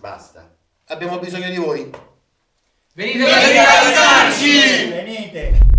Basta. Abbiamo bisogno di voi. Venite a aiutarci! Venite!